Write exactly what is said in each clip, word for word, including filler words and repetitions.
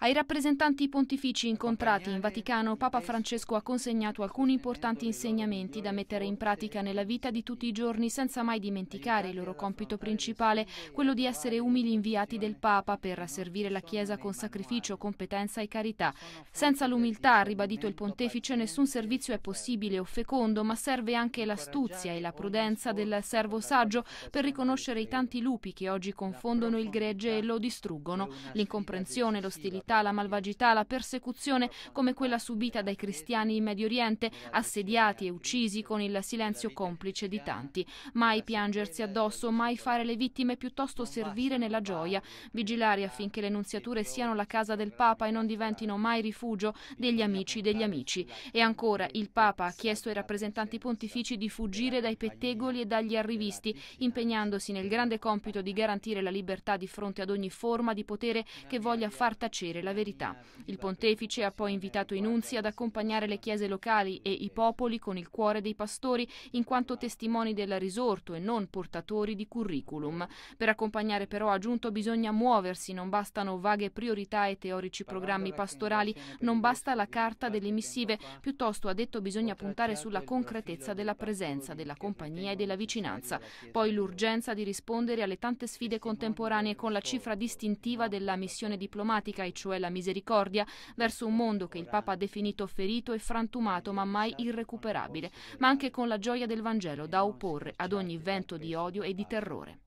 Ai rappresentanti pontifici incontrati in Vaticano, Papa Francesco ha consegnato alcuni importanti insegnamenti da mettere in pratica nella vita di tutti i giorni, senza mai dimenticare il loro compito principale, quello di essere umili inviati del Papa per servire la Chiesa con sacrificio, competenza e carità. Senza l'umiltà, ha ribadito il pontefice, nessun servizio è possibile o fecondo, ma serve anche l'astuzia e la prudenza del servo saggio per riconoscere i tanti lupi che oggi confondono il gregge e lo distruggono. L'incomprensione, l'ostilità, la malvagità, la persecuzione, come quella subita dai cristiani in Medio Oriente, assediati e uccisi con il silenzio complice di tanti. Mai piangersi addosso, mai fare le vittime, piuttosto servire nella gioia, vigilare affinché le nunziature siano la casa del Papa e non diventino mai rifugio degli amici degli amici. E ancora, il Papa ha chiesto ai rappresentanti pontifici di fuggire dai pettegoli e dagli arrivisti, impegnandosi nel grande compito di garantire la libertà di fronte ad ogni forma di potere che voglia far tacere la verità. Il pontefice ha poi invitato i nunzi ad accompagnare le chiese locali e i popoli con il cuore dei pastori, in quanto testimoni del risorto e non portatori di curriculum. Per accompagnare, però, ha aggiunto, bisogna muoversi, non bastano vaghe priorità e teorici programmi pastorali, non basta la carta delle missive, piuttosto, ha detto, bisogna puntare sulla concretezza della presenza, della compagnia e della vicinanza. Poi l'urgenza di rispondere alle tante sfide contemporanee con la cifra distintiva della missione diplomatica, e cioè la misericordia, verso un mondo che il Papa ha definito ferito e frantumato ma mai irrecuperabile, ma anche con la gioia del Vangelo da opporre ad ogni vento di odio e di terrore.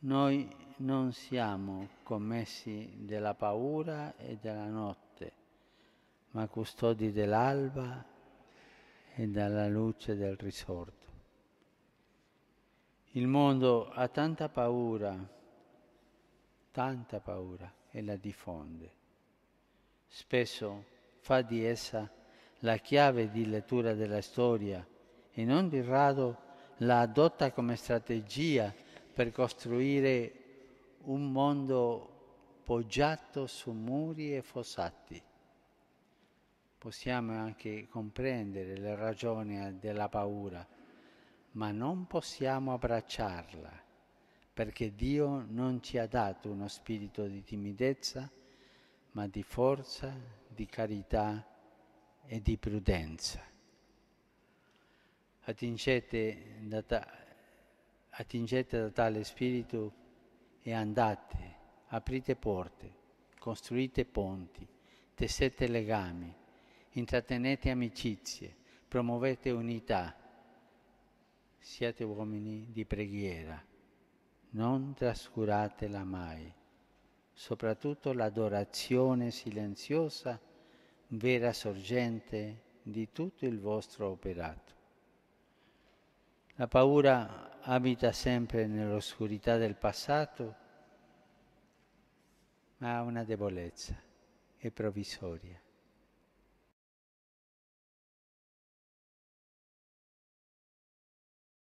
Noi non siamo commessi della paura e della notte, ma custodi dell'alba e della luce del risorto. Il mondo ha tanta paura, tanta paura, e la diffonde. Spesso fa di essa la chiave di lettura della storia e non di rado la adotta come strategia per costruire un mondo poggiato su muri e fossati. Possiamo anche comprendere le ragioni della paura, ma non possiamo abbracciarla, perché Dio non ci ha dato uno spirito di timidezza, ma di forza, di carità e di prudenza. Attingete da, ta- attingete da tale spirito e andate, aprite porte, costruite ponti, tessete legami, intrattenete amicizie, promuovete unità. Siate uomini di preghiera, non trascuratela mai, soprattutto l'adorazione silenziosa, vera sorgente di tutto il vostro operato. La paura abita sempre nell'oscurità del passato, ma ha una debolezza, è provvisoria.